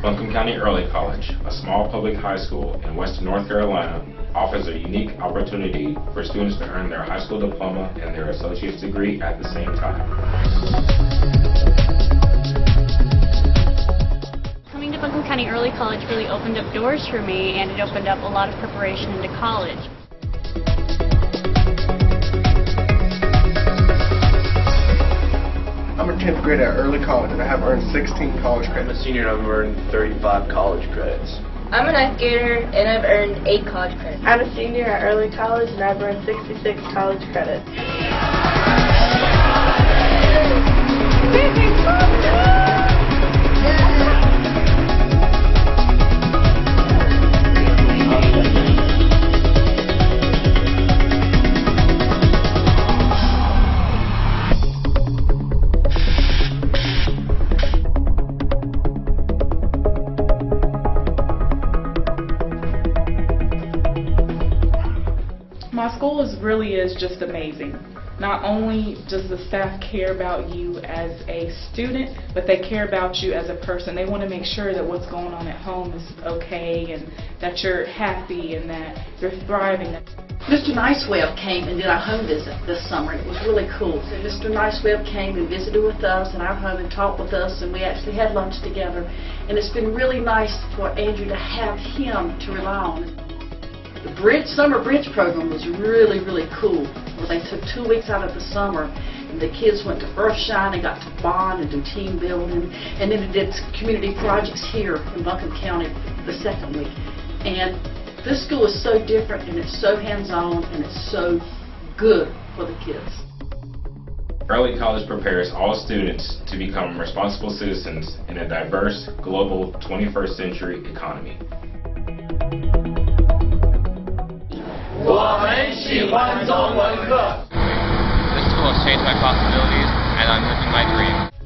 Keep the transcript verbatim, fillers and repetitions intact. Buncombe County Early College, a small public high school in western North Carolina, offers a unique opportunity for students to earn their high school diploma and their associate's degree at the same time. Coming to Buncombe County Early College really opened up doors for me, and it opened up a lot of preparation into college. I'm a tenth grade at Early College, and I have earned sixteen college credits. I'm a senior, and I've earned thirty-five college credits. I'm a ninth grader, and I've earned eight college credits. I'm a senior at Early College, and I've earned sixty-six college credits. My school is really is just amazing. Not only does the staff care about you as a student, but they care about you as a person. They want to make sure that what's going on at home is okay, and that you're happy and that you're thriving. Mister Niceweb came and did our home visit this summer. It was really cool. So Mister Niceweb came and visited with us in our home and talked with us, and we actually had lunch together. And it's been really nice for Andrew to have him to rely on. The bridge, summer bridge program was really, really cool. Well, they took two weeks out of the summer, and the kids went to EarthShine and got to bond and do team building, and then they did community projects here in Buncombe County the second week. And this school is so different, and it's so hands-on, and it's so good for the kids. Early College prepares all students to become responsible citizens in a diverse, global, twenty-first century economy. This school has changed my possibilities, and I'm living my dream.